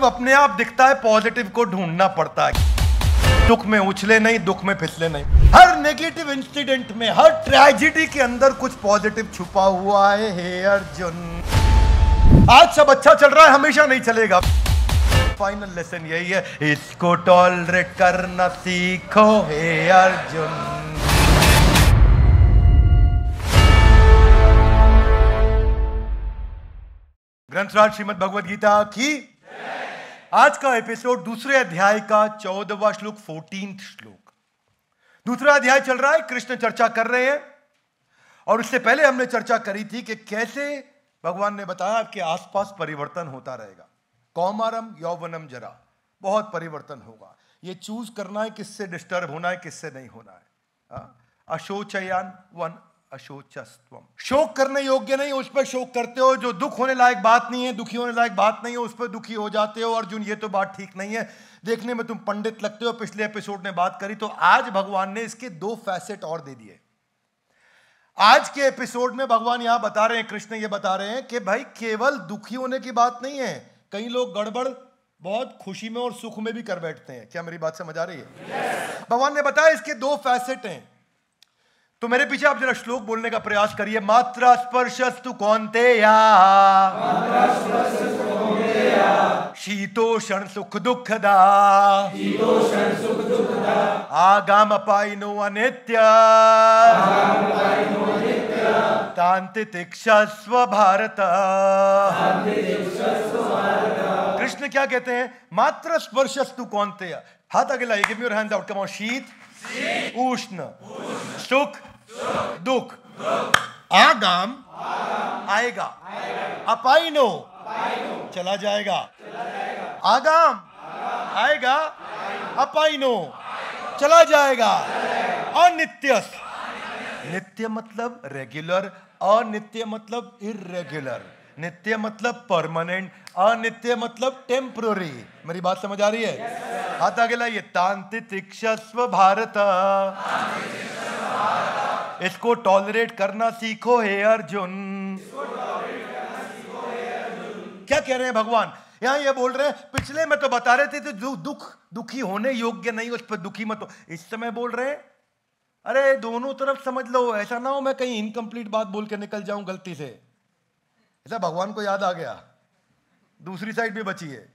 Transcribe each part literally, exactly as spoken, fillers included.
Positive अपने आप दिखता है, पॉजिटिव को ढूंढना पड़ता है। दुख में उछले नहीं, दुख में फिसले नहीं। हर नेगेटिव इंसिडेंट में, हर ट्रेजेडी के अंदर कुछ पॉजिटिव छुपा हुआ है। हे अर्जुन, आज सब अच्छा चल रहा है, हमेशा नहीं चलेगा। फाइनल लेसन यही है, इसको टॉलरेट करना सीखो। हे अर्जुन, ग्रंथराज श्रीमद भगवद गीता की जय। आज का एपिसोड दूसरे अध्याय का चौदहवां श्लोक, फोर्टीन श्लोक। दूसरा अध्याय चल रहा है, कृष्ण चर्चा कर रहे हैं। और उससे पहले हमने चर्चा करी थी कि कैसे भगवान ने बताया आपके आसपास परिवर्तन होता रहेगा। कौमारम यौवनम जरा, बहुत परिवर्तन होगा। ये चूज करना है किससे डिस्टर्ब होना है, किससे नहीं होना है। अशोचयान वन अशोचस्त्वम, शोक करने योग्य नहीं उस पर शोक करते हो। जो दुख होने लायक बात नहीं है, दुखी होने लायक बात नहीं है, उस पर दुखी हो जाते हो। अर्जुन, ये तो बात ठीक नहीं है, देखने में तुम पंडित लगते हो, पिछले एपिसोड में बात करी। तो आज भगवान ने इसके दो फैसेट और दे दिए। आज के एपिसोड में भगवान यहां बता रहे हैं, कृष्ण ये बता रहे हैं कि भाई केवल दुखी होने की बात नहीं है। कई लोग गड़बड़ बहुत खुशी में और सुख में भी कर बैठते हैं। क्या मेरी बात समझ आ रही है? भगवान ने बताया इसके दो फैसेट हैं। तो मेरे पीछे आप जरा श्लोक बोलने का प्रयास करिए। मात्रा स्पर्शस्तु कौन्तेया, शीतोष्ण सुख दुखदा, आगाम अपायिनो अनित्य, तान्ति तिक्षस्व भारत। कृष्ण क्या कहते हैं? मात्रा स्पर्शस्तु कौन्तेया। हाथ आगे लाइए, give your hands out, come on. शीत उष्ण, सुख दुख, आगाम आएगा, अपाइनो चला जाएगा, आगाम आएगा, अपाइनो चला जाएगा, अनित्य। नित्य मतलब रेगुलर, अनित्य मतलब इरेगुलर, नित्य मतलब परमानेंट, अनित्य मतलब टेम्पररी। मेरी बात समझ आ रही है? हाथ आगे लाइए। तांति तिक्षस्व भारत, इसको टॉलरेट करना सीखो। हे अर्जुन, क्या कह रहे हैं भगवान यहाँ? ये बोल रहे हैं, पिछले में तो बता रहे थे तो दुख दुखी होने योग्य नहीं, उस पर दुखी मत हो। इस समय बोल रहे हैं, अरे दोनों तरफ समझ लो, ऐसा ना हो मैं कहीं इनकम्प्लीट बात बोल के निकल जाऊं गलती से। ऐसा भगवान को याद आ गया, दूसरी साइड भी बची है।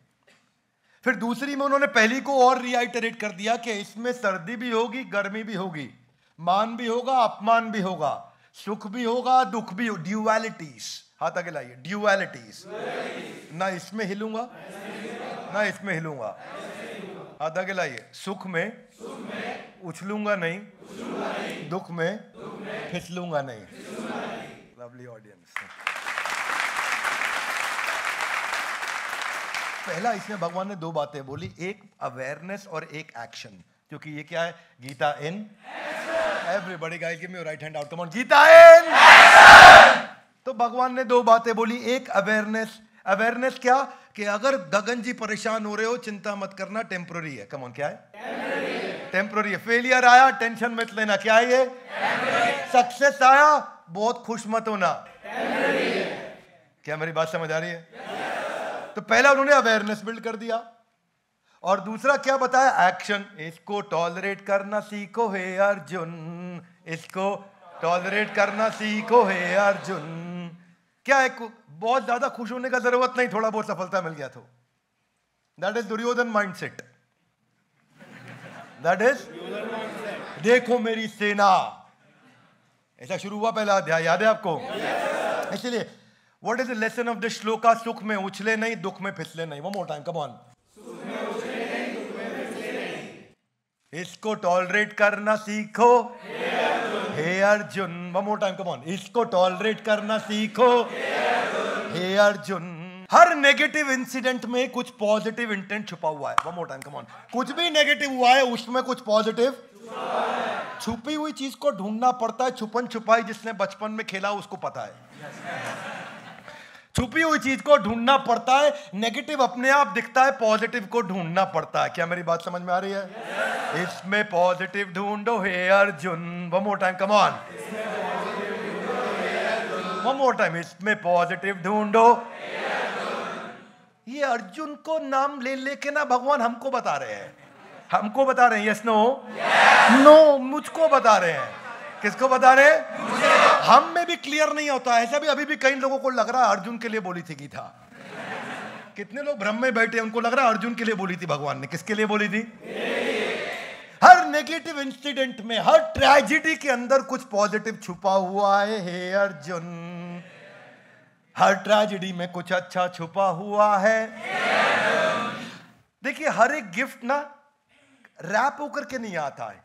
फिर दूसरी में उन्होंने पहली को और रिआइटरेट कर दिया कि इसमें सर्दी भी होगी, गर्मी भी होगी, मान भी होगा, अपमान भी होगा, सुख भी होगा, दुख भी हो। ड्यूअलिटीज, हाथ आगे लाइए। ड्यूअलिटीज, ना इसमें हिलूंगा ना इसमें हिलूंगा। हाथ आगे लाइए। सुख में उछलूंगा नहीं, दुख में फिसलूंगा नहीं। Lovely audience. पहला, इसमें भगवान ने दो बातें बोली, एक अवेयरनेस और एक एक्शन, क्योंकि ये क्या है? Gita in everybody guys give me your right hand out, come on. Gita in action. तो भगवान ने दो बातें बोली, एक अवेयरनेस। अवेयरनेस क्या? कि अगर गगन जी परेशान हो रहे हो, चिंता मत करना, टेम्पररी है। कम ऑन, क्या है? टेम्पररी है। फेलियर आया, टेंशन मत लेना, क्या है ये? सक्सेस आया, बहुत खुश मत होना। क्या मेरी बात समझ आ रही है? तो पहला उन्होंने अवेयरनेस बिल्ड कर दिया, और दूसरा क्या बताया? एक्शन। इसको टॉलरेट करना सीखो हे अर्जुन, इसको टॉलरेट करना सीखो हे अर्जुन। क्या है? बहुत ज्यादा खुश होने का जरूरत नहीं, थोड़ा बहुत सफलता मिल गया तो that is Duryodhan mindset. That is देखो मेरी सेना, ऐसा शुरू हुआ पहला अध्याय, याद है आपको? yes. इसलिए what is the lesson of this shloka? सुख में उछले नहीं, दुख में फिसले नहीं। One more time, come on. इसको टॉलरेट करना सीखो हे Arjun. One more time, come on. इसको टॉलरेट करना सीखो हे अर्जुन। हर नेगेटिव इंसिडेंट में कुछ पॉजिटिव इंटेंट छुपा हुआ है। One more time, come on. कुछ भी नेगेटिव हुआ है, उसमें कुछ पॉजिटिव। छुपी हुई चीज को ढूंढना पड़ता है। छुपन छुपाई जिसने बचपन में खेला उसको पता है। छुपी हुई चीज को ढूंढना पड़ता है। नेगेटिव अपने आप दिखता है, पॉजिटिव को ढूंढना पड़ता है। क्या मेरी बात समझ में आ रही है? इसमें पॉजिटिव ढूंढो हे Arjun. One more time, come on. One more time, इसमें पॉजिटिव ढूंढो। ये अर्जुन को नाम ले लेके ना भगवान हमको बता रहे हैं, हमको बता रहे हैं। यस नो नो मुझको बता रहे हैं। किसको बता रहे हैं? हम में भी क्लियर नहीं होता। ऐसा भी अभी भी कई लोगों को लग रहा है अर्जुन के लिए बोली थी गीता। कितने लोग भ्रम में बैठे, उनको लग रहा है अर्जुन के लिए बोली थी भगवान ने। किसके लिए बोली थी? हर नेगेटिव इंसिडेंट में, हर ट्रेजिडी के अंदर कुछ पॉजिटिव छुपा हुआ है। हे अर्जुन, हर ट्रेजिडी में कुछ अच्छा छुपा हुआ है। देखिए, हर एक गिफ्ट ना रैप होकर के नहीं आता है।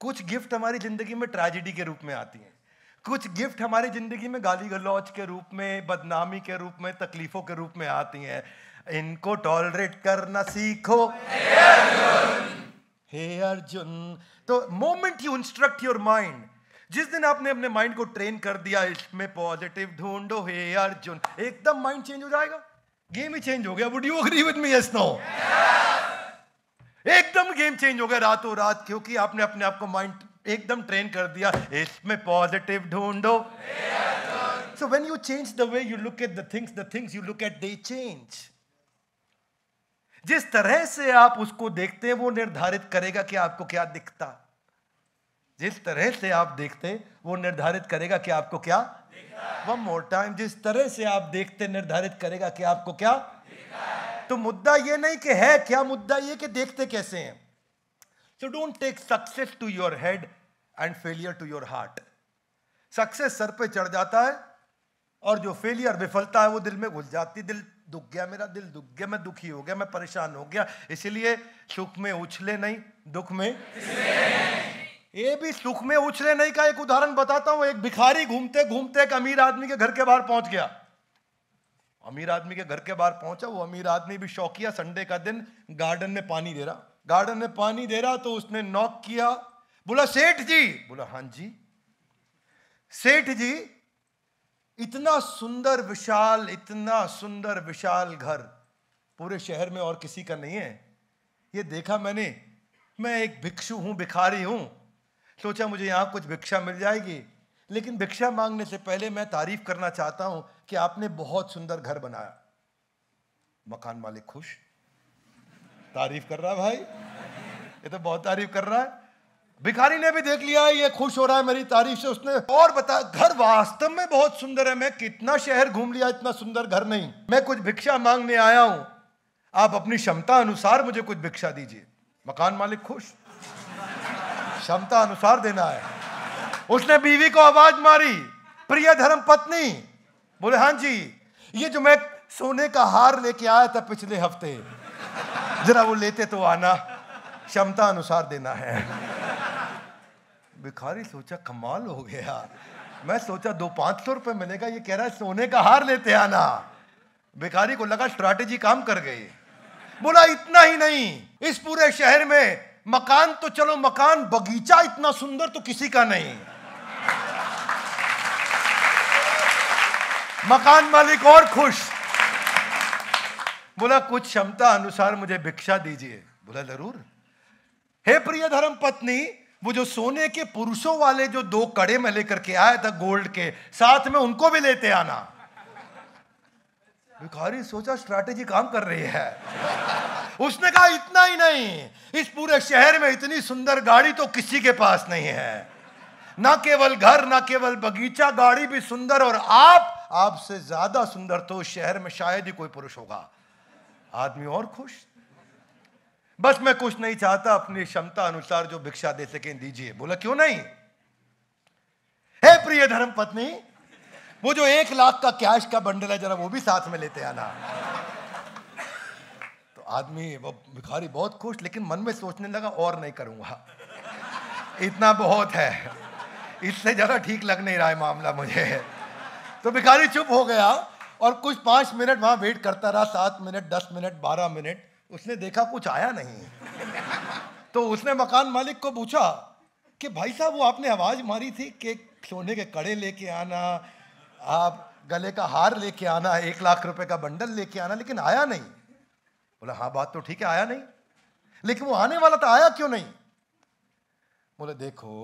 कुछ गिफ्ट हमारी जिंदगी में ट्रेजिडी के रूप में आती है, कुछ गिफ्ट हमारी जिंदगी में गाली गलौज के रूप में, बदनामी के रूप में, तकलीफों के रूप में आती हैं। इनको टॉलरेट करना सीखो हे अर्जुन, हे अर्जुन। तो moment you instruct your mind, जिस दिन आपने अपने माइंड को ट्रेन कर दिया इसमें पॉजिटिव ढूंढो हे अर्जुन, एकदम माइंड चेंज हो जाएगा। गेम ही चेंज हो गया। Would you agree with me? Yes no? एकदम गेम चेंज हो गया रातों रात, क्योंकि आपने अपने आप को माइंड एकदम ट्रेन कर दिया इसमें पॉजिटिव ढूंढो। So when you change the way you look at the things, the things you look at they change. जिस तरह से आप उसको देखते हैं वो निर्धारित करेगा कि आपको क्या दिखता। जिस तरह से आप देखते वो निर्धारित करेगा कि आपको क्या दिखता। वन मोर टाइम, जिस तरह से आप देखते निर्धारित करेगा कि आपको क्या दिखता। तो मुद्दा ये नहीं कि है क्या, मुद्दा ये कि देखते कैसे हैं। So don't take success to your head and failure to your heart. Success सर पे चढ़ जाता है और जो फेलियर विफलता है वो दिल में घुस जाती है। दिल दुख गया, मेरा दिल दुख गया, मैं दुखी हो गया, मैं परेशान हो गया। इसलिए सुख में उछले नहीं, दुख में। ये भी सुख में उछले नहीं का एक उदाहरण बताता हूं। एक भिखारी घूमते घूमते एक अमीर आदमी के घर के बाहर पहुंच गया। अमीर आदमी के घर के बाहर पहुंचा, वो अमीर आदमी भी शौकिया, संडे का दिन गार्डन में पानी दे रहा, गार्डन में पानी दे रहा। तो उसने नॉक किया, बोला सेठ जी। बोला हाँ जी। सेठ जी, इतना सुंदर विशाल, इतना सुंदर विशाल घर पूरे शहर में और किसी का नहीं है, ये देखा मैंने। मैं एक भिक्षु हूँ, भिखारी हूँ, सोचा मुझे यहाँ कुछ भिक्षा मिल जाएगी। लेकिन भिक्षा मांगने से पहले मैं तारीफ करना चाहता हूँ कि आपने बहुत सुंदर घर बनाया। मकान मालिक खुश, तारीफ कर रहा है भाई, ये तो बहुत तारीफ कर रहा है। भिखारी ने भी देख लिया है ये खुश हो रहा है मेरी तारीफ से। उसने और बताया, घर वास्तव में बहुत सुंदर है, मैं कितना शहर घूम लिया, इतना सुंदर घर नहीं। मैं कुछ भिक्षा मांगने आया हूं, आप अपनी क्षमता अनुसार मुझे कुछ भिक्षा दीजिए। मकान मालिक खुश, क्षमता अनुसार देना है। उसने बीवी को आवाज मारी, प्रिय धर्म पत्नी। बोले हाँ जी, ये जो मैं सोने का हार लेके आया था पिछले हफ्ते, जरा वो लेते तो आना, क्षमता अनुसार देना है। भिखारी सोचा कमाल हो गया, मैं सोचा दो पांच सौ रुपए मिलेगा, ये कह रहा है सोने का हार लेते आना। भिखारी को लगा स्ट्रैटेजी काम कर गई। बोला इतना ही नहीं, इस पूरे शहर में मकान तो चलो मकान, बगीचा इतना सुंदर तो किसी का नहीं। मकान मालिक और खुश। बोला कुछ क्षमता अनुसार मुझे भिक्षा दीजिए। बोला जरूर। हे प्रिय धर्म पत्नी, वो जो सोने के पुरुषों वाले जो दो कड़े में लेकर के आया था गोल्ड के, साथ में उनको भी लेते आना। भिखारी सोचा स्ट्रैटेजी काम कर रही है। उसने कहा इतना ही नहीं, इस पूरे शहर में इतनी सुंदर गाड़ी तो किसी के पास नहीं है, ना केवल घर, ना केवल बगीचा, गाड़ी भी सुंदर, और आप, आपसे ज्यादा सुंदर तो शहर में शायद ही कोई पुरुष होगा। आदमी और खुश। बस मैं कुछ नहीं चाहता, अपनी क्षमता अनुसार जो भिक्षा दे सकें दीजिए। बोला क्यों नहीं। हे प्रिय धर्म पत्नी, वो जो एक लाख का कैश का बंडल है, जरा वो भी साथ में लेते आना। तो आदमी, वो भिखारी बहुत खुश, लेकिन मन में सोचने लगा और नहीं करूंगा, इतना बहुत है, इससे ज्यादा ठीक लग नहीं रहा है मामला मुझे। तो भिखारी चुप हो गया और कुछ पांच मिनट वहां वेट करता रहा, सात मिनट, दस मिनट, बारह मिनट। उसने देखा कुछ आया नहीं। तो उसने मकान मालिक को पूछा कि भाई साहब, वो आपने आवाज मारी थी कि सोने के कड़े लेके आना, आप गले का हार लेके आना, एक लाख रुपए का बंडल लेके आना, लेकिन आया नहीं। बोला हाँ, बात तो ठीक है, आया नहीं, लेकिन वो आने वाला था, आया क्यों नहीं। बोला देखो,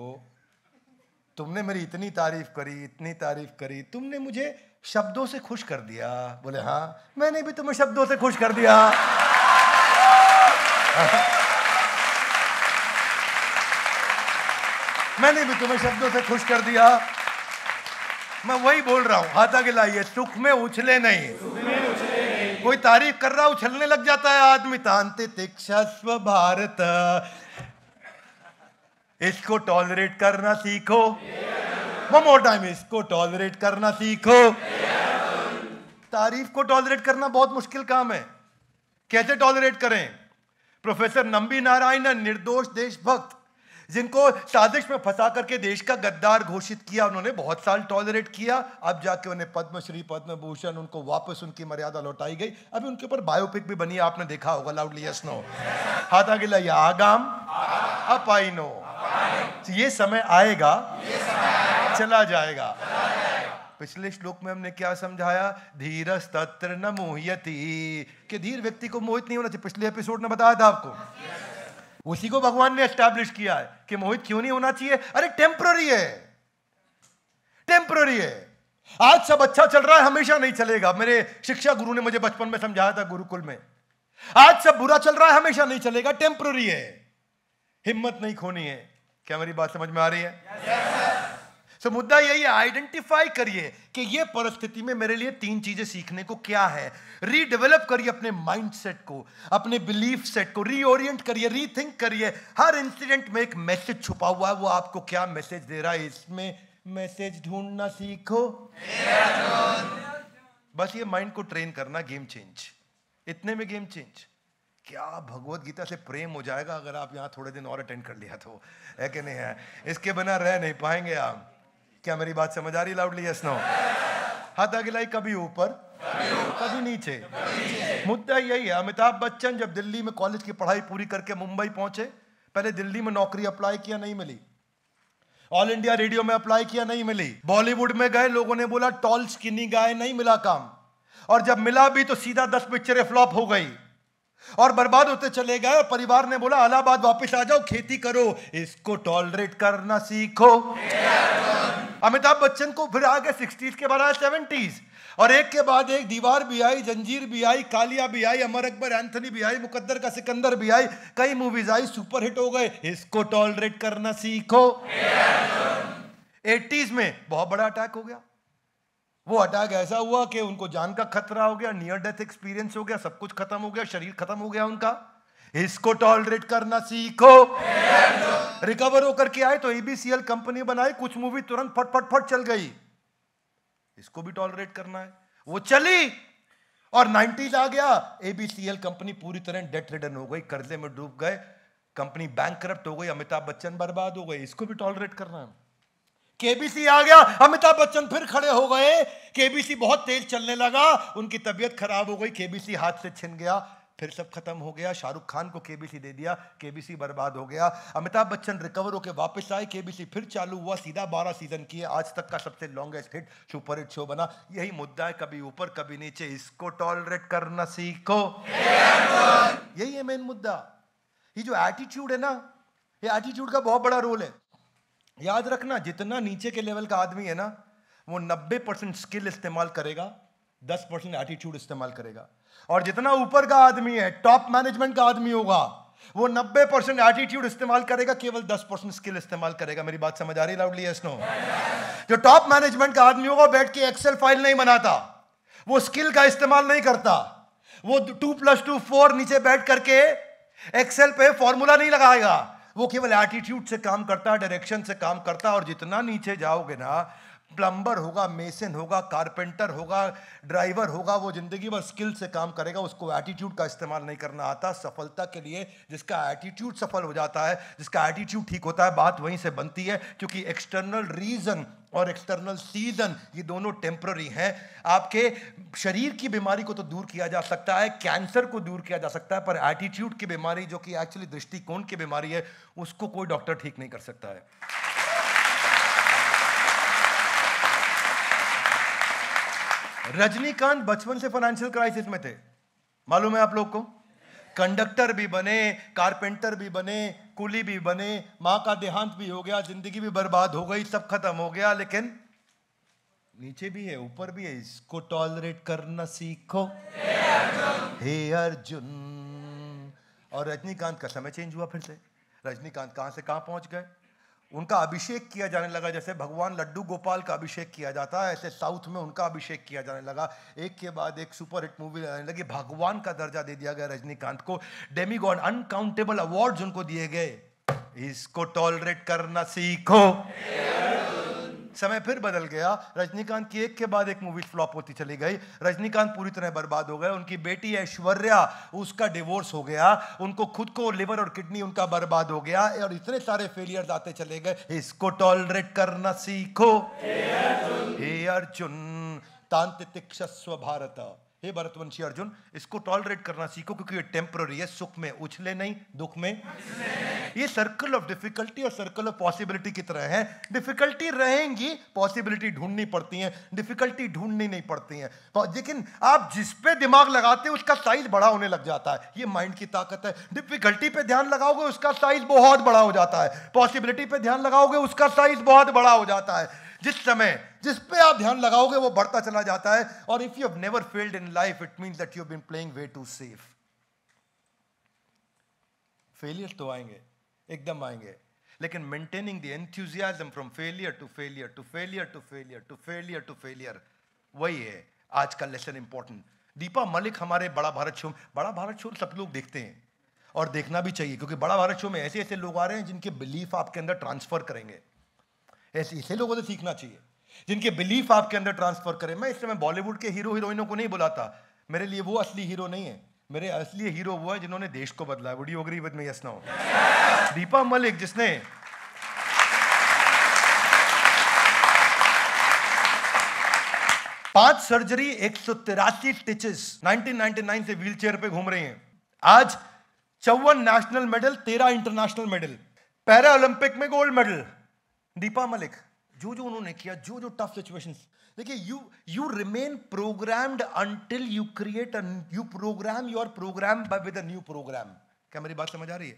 तुमने मेरी इतनी तारीफ करी, इतनी तारीफ करी, तुमने मुझे शब्दों से खुश कर दिया। बोले हाँ, मैंने भी तुम्हें शब्दों से खुश कर दिया। मैंने भी तुम्हें शब्दों से खुश कर दिया। मैं वही बोल रहा हूँ, हाथ आगे लाइए। सुख में उछले नहीं, नहीं। कोई तारीफ कर रहा उछलने लग जाता है आदमी। तांते तिक्षा स्व भारत, इसको टॉलरेट करना सीखो। वन मोर टाइम, इसको टॉलरेट करना सीखो। तारीफ को टॉलरेट करना बहुत मुश्किल काम है। कैसे टॉलरेट करें? प्रोफेसर नंबी नारायणन, निर्दोष देशभक्त, जिनको साजिश में फंसा करके देश का गद्दार घोषित किया, उन्होंने बहुत साल टॉलरेट किया। अब जाके उन्हें पद्मश्री, पद्म भूषण, उनको वापस उनकी मर्यादा लौटाई गई। अभी उनके ऊपर बायोपिक भी बनी, आपने देखा होगा। Loudly yes no. हाथ आगे लाइए। आगाम अप आई नो। ये समय आएगा, ये समय आएगा। चला जाएगा, चला जाएगा। पिछले श्लोक में हमने क्या समझाया? धीरस तत्र न मोहयति, कि धीर व्यक्ति को मोहित नहीं होना चाहिए। पिछले एपिसोड में बताया था आपको। उसी को भगवान ने एस्टैब्लिश किया है कि मोहित क्यों नहीं होना चाहिए। अरे टेम्पररी है, टेम्पररी है। आज सब अच्छा चल रहा है, हमेशा नहीं चलेगा। मेरे शिक्षा गुरु ने मुझे बचपन में समझाया था, गुरुकुल में। आज सब बुरा चल रहा है, हमेशा नहीं चलेगा, टेम्पररी है। हिम्मत नहीं खोनी है। क्या मेरी बात समझ में आ रही है? yes, so, मुद्दा यही है, आइडेंटिफाई करिए कि ये परिस्थिति में मेरे लिए तीन चीजें सीखने को क्या है। रीडेवलप करिए अपने माइंडसेट को, अपने बिलीफ सेट को। रीओरिएंट करिए, रीथिंक करिए। हर इंसिडेंट में एक मैसेज छुपा हुआ है, वो आपको क्या मैसेज दे रहा है, इसमें मैसेज ढूंढना सीखो। बस ये माइंड को ट्रेन करना। गेम चेंज, इतने में गेम चेंज। क्या भगवत गीता से प्रेम हो जाएगा अगर आप यहाँ थोड़े दिन और अटेंड कर लिया तो, है कि नहीं है? इसके बिना रह नहीं पाएंगे आप। क्या मेरी बात समझ आ रही? Loudly yes no. हाथ आगे लाई। कभी ऊपर कभी नीचे। मुद्दा यही है, अमिताभ बच्चन जब दिल्ली में कॉलेज की पढ़ाई पूरी करके मुंबई पहुंचे, पहले दिल्ली में नौकरी अप्लाई किया, नहीं मिली। ऑल इंडिया रेडियो में अप्लाई किया, नहीं मिली। बॉलीवुड में गए, लोगों ने बोला टॉल स्किनी गाय, नहीं मिला काम। और जब मिला भी तो सीधा दस पिक्चरें फ्लॉप हो गई और बर्बाद होते चले गए। और परिवार ने बोला अलाहाबाद वापस आ जाओ, खेती करो। इसको टॉलरेट करना सीखो। अमिताभ बच्चन को फिर आगे सिक्सटीज के बाद सेवेंटीज, और एक के बाद एक दीवार भी आई, जंजीर भी आई, कालिया भी आई, अमर अकबर एंथनी भी आई, मुकद्दर का सिकंदर भी आई, कई मूवीज आई, सुपरहिट हो गए। इसको टॉलरेट करना सीखो। एटीज में बहुत बड़ा अटैक हो गया। वो अटैक ऐसा हुआ कि उनको जान का खतरा हो गया, नियर डेथ एक्सपीरियंस हो गया, सब कुछ खत्म हो गया, शरीर खत्म हो गया उनका। इसको टॉलरेट करना सीखो। रिकवर होकर के आए तो A B C L company बनाई, कुछ मूवी तुरंत फट फट फट चल गई। इसको भी टॉलरेट करना है। वो चली और नाइंटीज़ आ गया, A B C L company पूरी तरह डेट रिडन हो गई, कर्जे में डूब गए, कंपनी बैंकक्रप्ट हो गई, अमिताभ बच्चन बर्बाद हो गए। इसको भी टॉलरेट करना है। के बी सी आ गया, अमिताभ बच्चन फिर खड़े हो गए। के बी सी बहुत तेज चलने लगा, उनकी तबीयत खराब हो गई, के बी सी हाथ से छिन गया, फिर सब खत्म हो गया। शाहरुख खान को के बी सी दे दिया, के बी सी बर्बाद हो गया। अमिताभ बच्चन रिकवर होकर वापस आए, के बी सी फिर चालू हुआ, सीधा बारह सीजन किए, आज तक का सबसे longest hit super hit show बना। यही मुद्दा है, कभी ऊपर कभी नीचे। इसको टॉलरेट करना सीखो। यही है मेन मुद्दा। ये जो एटीट्यूड है ना, ये एटीट्यूड का बहुत बड़ा रोल है। याद रखना, जितना नीचे के लेवल का आदमी है ना, वो नब्बे परसेंट स्किल इस्तेमाल करेगा, दस परसेंट एटीट्यूड इस्तेमाल करेगा। और जितना ऊपर का आदमी है, टॉप मैनेजमेंट का आदमी होगा, वो नब्बे परसेंट एटीट्यूड इस्तेमाल करेगा, केवल दस परसेंट स्किल इस्तेमाल करेगा। मेरी बात समझ आ रही है? Loudly yes no. जो टॉप मैनेजमेंट का आदमी होगा, बैठ के एक्सेल फाइल नहीं बनाता, वो स्किल का इस्तेमाल नहीं करता, वो टू प्लस टू फोर नीचे बैठ करके एक्सेल पे फॉर्मूला नहीं लगाएगा, वो केवल एटीट्यूड से काम करता है, डायरेक्शन से काम करता है। और जितना नीचे जाओगे ना, प्लम्बर होगा, मेसन होगा, कारपेंटर होगा, ड्राइवर होगा, वो जिंदगी भर स्किल से काम करेगा, उसको एटीट्यूड का इस्तेमाल नहीं करना आता। सफलता के लिए जिसका एटीट्यूड सफल हो जाता है, जिसका एटीट्यूड ठीक होता है, बात वहीं से बनती है। क्योंकि एक्सटर्नल रीजन और एक्सटर्नल सीजन, ये दोनों टेम्पररी हैं। आपके शरीर की बीमारी को तो दूर किया जा सकता है, कैंसर को दूर किया जा सकता है, पर एटीट्यूड की बीमारी, जो कि एक्चुअली दृष्टिकोण की बीमारी है, उसको कोई डॉक्टर ठीक नहीं कर सकता है। रजनीकांत बचपन से फाइनेंशियल क्राइसिस में थे, मालूम है आप लोग को। कंडक्टर भी बने, कारपेंटर भी बने, कुली भी बने, माँ का देहांत भी हो गया, जिंदगी भी बर्बाद हो गई, सब खत्म हो गया, लेकिन नीचे भी है ऊपर भी है, इसको टॉलरेट करना सीखो हे अर्जुन, हे अर्जुन। और रजनीकांत का समय चेंज हुआ फिर से। रजनीकांत कहाँ से कहाँ पहुँच गए, उनका अभिषेक किया जाने लगा जैसे भगवान लड्डू गोपाल का अभिषेक किया जाता है, ऐसे साउथ में उनका अभिषेक किया जाने लगा। एक के बाद एक सुपर हिट मूवी आने लगी, भगवान का दर्जा दे दिया गया रजनीकांत को, डेमीगॉड, अनकाउंटेबल अवार्ड्स उनको दिए गए। इसको टॉलरेट करना सीखो। समय फिर बदल गया, रजनीकांत की एक के बाद एक मूवी फ्लॉप होती चली गई, रजनीकांत पूरी तरह बर्बाद हो गए। उनकी बेटी ऐश्वर्या, उसका डिवोर्स हो गया, उनको खुद को लिवर और किडनी उनका बर्बाद हो गया, और इतने सारे फेलियर्स आते चले गए। इसको टॉलरेट करना सीखो हे अर्जुन। तांतितिक्षस्व भारत, हे भरतवंशी अर्जुन, इसको टॉलरेट करना सीखो क्योंकि ये टेम्पररी है, सुख में उछले नहीं, दुख में। ये सर्कल ऑफ डिफिकल्टी और सर्कल ऑफ पॉसिबिलिटी की तरह है, डिफिकल्टी रहेंगी, पॉसिबिलिटी ढूंढनी पड़ती है, डिफिकल्टी ढूंढनी नहीं पड़ती है। तो लेकिन आप जिस पे दिमाग लगाते हो उसका साइज बड़ा होने लग जाता है, ये माइंड की ताकत है। डिफिकल्टी पे ध्यान लगाओगे उसका साइज बहुत बड़ा हो जाता है, पॉसिबिलिटी पे ध्यान लगाओगे उसका साइज बहुत बड़ा हो जाता है। जिस समय जिस पे आप ध्यान लगाओगे वो बढ़ता चला जाता है। और if you have never failed in life it means that you have been playing way too safe. Failure तो आएंगे, एकदम आएंगे, लेकिन maintaining the enthusiasm from failure to failure to failure to failure to failure to failure, वही है आज का lesson important. Deepa Malik हमारे बड़ा भारत शो, बड़ा भारत शो सब लोग देखते हैं और देखना भी चाहिए क्योंकि बड़ा भारत शो में ऐसे ऐसे लोग आ रहे हैं जिनके बिलीफ आपके अंदर ट्रांसफर करेंगे। ऐसे ऐसे लोगों से सीखना चाहिए जिनके बिलीफ आपके अंदर ट्रांसफर करें। मैं इस समय बॉलीवुड के हीरो हीरोइनों को नहीं बुलाता, मेरे लिए वो असली हीरो नहीं है, मेरे असली हीरो वो है जिन्होंने देश को बदला है। Would you agree with me? Yes, no? Deepa Malik जिसने पांच सर्जरी, एक सौ तिरासी स्टिचेस, नाइनटीन निन्यानवे से व्हीलचेयर पे घूम रही हैं, आज चौवन नेशनल मेडल, तेरह इंटरनेशनल मेडल, पैरा ओलंपिक में गोल्ड मेडल। दीपा मलिक, जो जो उन्होंने किया, जो जो टफ सिचुएशंस, देखिए you you remain programmed until you create a you program your program by with a new program. क्या मेरी बात समझ आ रही है?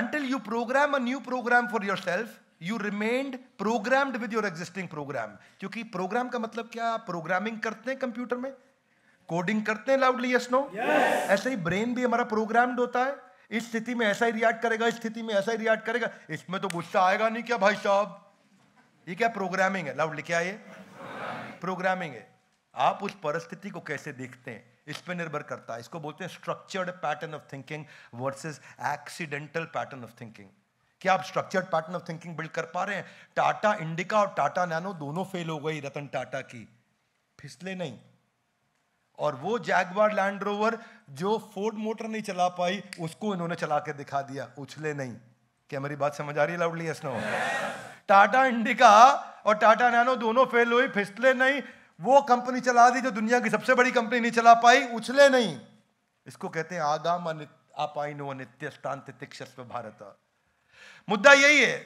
Until you program a new program for your self you remained programmed with your existing program. क्योंकि program का मतलब क्या, प्रोग्रामिंग करते हैं कंप्यूटर में, कोडिंग करते हैं लाउडली, यस नो? ऐसे ही ब्रेन भी हमारा प्रोग्राम्ड होता है, इस स्थिति में ऐसा ही रिएक्ट करेगा, इस स्थिति में ऐसा ही रिएक्ट करेगा, इसमें तो गुस्सा आएगा नहीं क्या भाई साहब? ये क्या प्रोग्रामिंग है? लाउड लिखा है, प्रोग्रामिंग है। आप उस परिस्थिति को कैसे देखते हैं इस पर निर्भर करता है। इसको बोलते हैं structured pattern of thinking versus accidental pattern of thinking. क्या आप structured pattern of thinking build कर पा रहे हैं? टाटा इंडिका और टाटा नैनो दोनों फेल हो गई रतन टाटा की, फिसले नहीं। और वो जैगवार लैंड रोवर जो फोर्ड मोटर नहीं चला पाई उसको इन्होंने चला के दिखा दिया, उछले नहीं। क्या मेरी बात समझ आ रही है? Loudly yes no? Tata Indica और टाटा नैनो दोनों फेल हुई, फिसले नहीं। वो कंपनी चला दी जो दुनिया की सबसे बड़ी कंपनी नहीं चला पाई, उछले नहीं। इसको कहते हैं आगाम आपाइनो नित्य तांतितिक्षस्व भारत। मुद्दा यही है,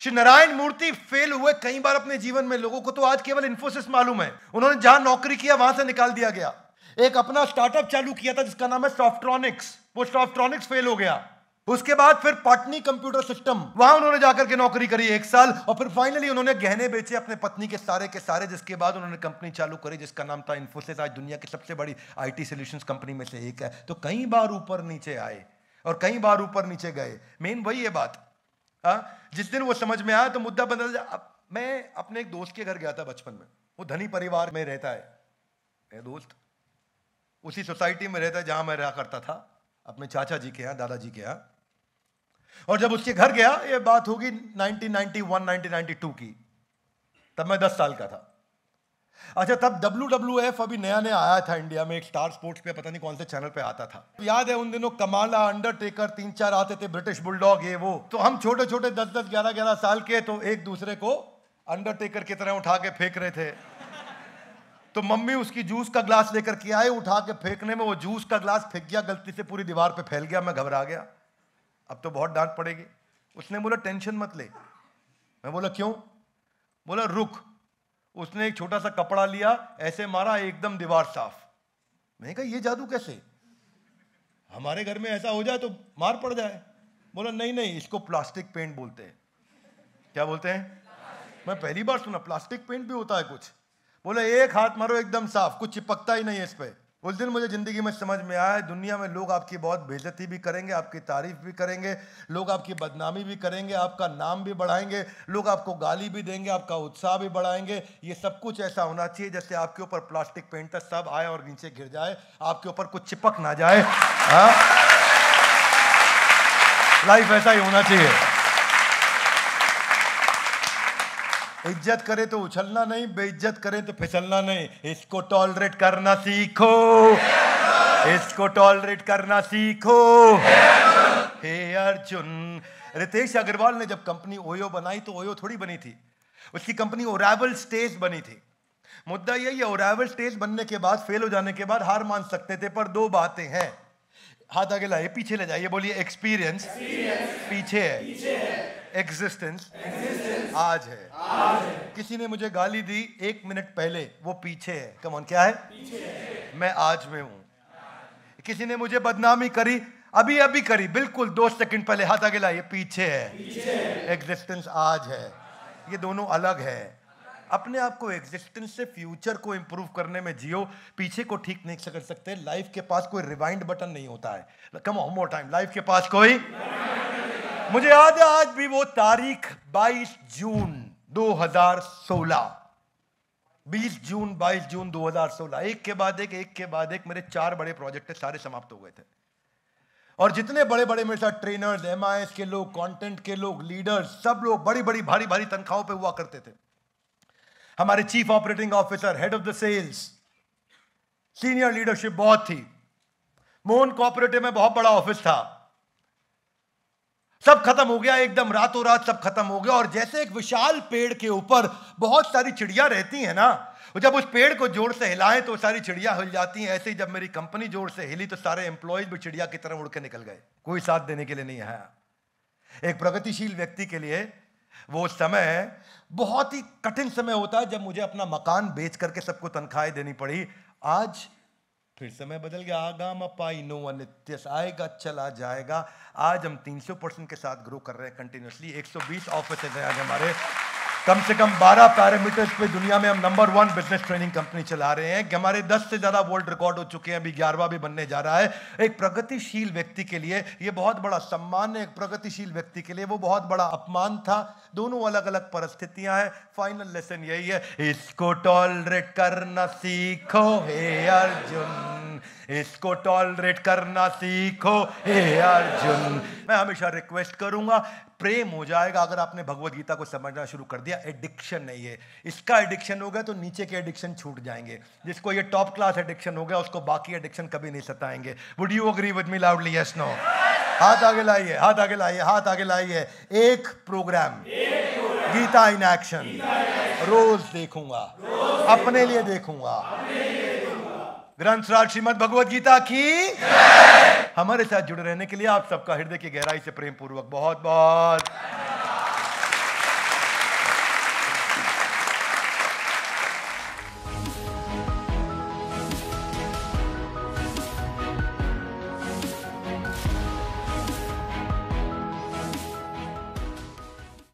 श्री नारायण मूर्ति फेल हुए कई बार अपने जीवन में। लोगों को तो आज केवल इंफोसिस मालूम है, उन्होंने जहां नौकरी किया वहां से निकाल दिया गया। एक अपना स्टार्टअप चालू किया था जिसका नाम है सॉफ्ट्रॉनिक्स, वो सॉफ्ट्रॉनिक्स फेल हो गया। उसके बाद फिर पटनी कंप्यूटर सिस्टम, वहां उन्होंने जाकर के नौकरी करी एक साल, और फिर फाइनली उन्होंने गहने बेचे अपने पत्नी के सारे के सारे, जिसके बाद उन्होंने कंपनी चालू करी जिसका नाम था इंफोसिस। आज दुनिया की सबसे बड़ी आईटी सॉल्यूशंस कंपनी में से एक है। तो कई बार ऊपर नीचे आए और कई बार ऊपर नीचे गए, मेन वही है बात। आ, जिस दिन वो समझ में आया तो मुद्दा बदल जा। मैं अपने एक दोस्त के घर गया था बचपन में, वो धनी परिवार में रहता है, मेरा दोस्त उसी सोसाइटी में रहता है जहां मैं रहा करता था, अपने चाचा जी के यहाँ, दादाजी के यहाँ। और जब उसके घर गया, ये बात होगी nineteen ninety one nineteen ninety two की, तब मैं दस साल का था। अच्छा, तब डब्ल्यू डब्ल्यू एफ अभी नया नया आया था इंडिया में, एक स्टार स्पोर्ट्स पे पता नहीं कौन से चैनल पे आता था। याद है उन दिनों कमाला, अंडरटेकर, तीन चार आते थे, ब्रिटिश बुलडॉग, ये वो। तो हम छोटे छोटे दस दस ग्यारह ग्यारह साल के, तो एक दूसरे को अंडरटेकर की तरह उठा के फेंक रहे थे। तो मम्मी उसकी जूस का ग्लास लेकर के आए, उठा के फेंकने में वो जूस का ग्लास फेंक गया, गलती से पूरी दीवार पर फैल गया। मैं घबरा गया, अब तो बहुत डांट पड़ेगी। उसने बोला टेंशन मत ले। मैं बोला क्यों? बोला रुक। उसने एक छोटा सा कपड़ा लिया, ऐसे मारा, एकदम दीवार साफ। मैंने कहा ये जादू कैसे, हमारे घर में ऐसा हो जाए तो मार पड़ जाए। बोला नहीं नहीं, इसको प्लास्टिक पेंट बोलते हैं। क्या बोलते हैं? मैं पहली बार सुना, प्लास्टिक पेंट भी होता है कुछ। बोले एक हाथ मारो एकदम साफ, कुछ चिपकता ही नहीं है इस पर। उस दिन मुझे ज़िंदगी में समझ में आया दुनिया में लोग आपकी बहुत बेइज्जती भी करेंगे, आपकी तारीफ भी करेंगे, लोग आपकी बदनामी भी करेंगे, आपका नाम भी बढ़ाएंगे, लोग आपको गाली भी देंगे, आपका उत्साह भी बढ़ाएंगे। ये सब कुछ ऐसा होना चाहिए जैसे आपके ऊपर प्लास्टिक पेंटर सब आए और नीचे गिर जाए, आपके ऊपर कुछ चिपक ना जाए। लाइफ ऐसा ही होना चाहिए। इज्जत करें तो उछलना नहीं, बेइज्जत करें तो फिसलना नहीं। इसको टॉलरेट करना सीखो, इसको टॉलरेट करना सीखो। हे अर्जुन, रितेश अग्रवाल ने जब कंपनी ओयो बनाई तो ओयो थोड़ी बनी थी, उसकी कंपनी ओराइवल स्टेज बनी थी। मुद्दा यही है, ओराइवल स्टेज बनने के बाद, फेल हो जाने के बाद हार मान सकते थे, पर दो बातें हैं। हाथ आगे लाइए, पीछे ले जाइए, बोलिए एक्सपीरियंस पीछे है, एग्जिस्टेंस आज है। आज किसी ने मुझे गाली दी एक मिनट पहले, वो पीछे है। कम ऑन, क्या है? पीछे है। मैं आज में हूं। किसी ने मुझे बदनामी करी, अभी अभी करी, बिल्कुल दो सेकंड पहले, हाथ आगे लाइए, पीछे है। एग्जिस्टेंस आज है। ये दोनों अलग है। अपने आप को एग्जिस्टेंस से फ्यूचर को इम्प्रूव करने में जियो, पीछे को ठीक नहीं कर सकते। लाइफ के पास कोई रिवाइंड बटन नहीं होता है। Come on, more time. Life के पास कोई, मुझे याद है आज भी वो तारीख, बाईस जून दो हज़ार सोलह, बीस जून, बाईस जून दो हज़ार सोलह। एक के बाद एक, एक के बाद एक, मेरे चार बड़े प्रोजेक्ट थे, सारे समाप्त हो गए थे। और जितने बड़े बड़े मेरे साथ ट्रेनर्स, एम आई एस के लोग, कंटेंट के लोग, लीडर्स, सब लोग बड़ी बड़ी भारी भारी तनख्वाहों पे हुआ करते थे। हमारे chief operating officer, head of the sales, senior leadership बहुत थी। मोहन कॉर्पोरेटिव में बहुत बड़ा ऑफिस था। सब खत्म हो गया एकदम, रातों रात सब खत्म हो गया। और जैसे एक विशाल पेड़ के ऊपर बहुत सारी चिड़िया रहती है ना, जब उस पेड़ को जोर से हिलाएं तो सारी चिड़िया हिल जाती हैं, ऐसे ही जब मेरी कंपनी जोर से हिली तो सारे एम्प्लॉयज भी चिड़िया की तरह उड़ के निकल गए। कोई साथ देने के लिए नहीं आया। एक प्रगतिशील व्यक्ति के लिए वो समय बहुत ही कठिन समय होता है, जब मुझे अपना मकान बेच करके सबको तनख्वाहें देनी पड़ी। आज फिर समय बदल गया। आगाम अपाई नो अनित्य, आएगा चला जाएगा। आज हम तीन सौ परसेंट के साथ ग्रो कर रहे हैं कंटिन्यूसली। एक सौ बीस ऑफिस हैं आज हमारे। कम से कम बारह पैरामीटर्स पे दुनिया में हम number one business training company चला रहे हैं। हमारे दस से ज़्यादा वर्ल्ड रिकॉर्ड हो चुके हैं, अभी ग्यारहवां भी बनने जा रहा है। एक प्रगतिशील व्यक्ति के लिए ये बहुत बड़ा सम्मान है, एक प्रगतिशील व्यक्ति के लिए वो बहुत बड़ा अपमान था। दोनों अलग अलग परिस्थितियां हैं। फाइनल लेसन यही है, इसको टॉलरेट करना सीखो हे अर्जुन, इसको टॉलरेट करना सीखो हे अर्जुन। मैं हमेशा रिक्वेस्ट करूंगा, प्रेम हो जाएगा अगर आपने भगवद गीता को समझना शुरू कर दिया। एडिक्शन नहीं है, इसका एडिक्शन हो गया तो नीचे के एडिक्शन छूट जाएंगे। जिसको ये टॉप क्लास एडिक्शन हो गया उसको बाकी एडिक्शन कभी नहीं सताएंगे। Would you agree with me loudly? Yes, no? हाथ आगे लाइए, हाथ आगे लाइए, हाथ आगे लाइए। एक प्रोग्राम, गीता इन एक्शन, रोज देखूंगा, अपने लिए देखूंगा। ग्रंथ सार श्रीमद भगवद गीता की। हमारे साथ जुड़े रहने के लिए आप सबका हृदय की गहराई से प्रेम पूर्वक बहुत बहुत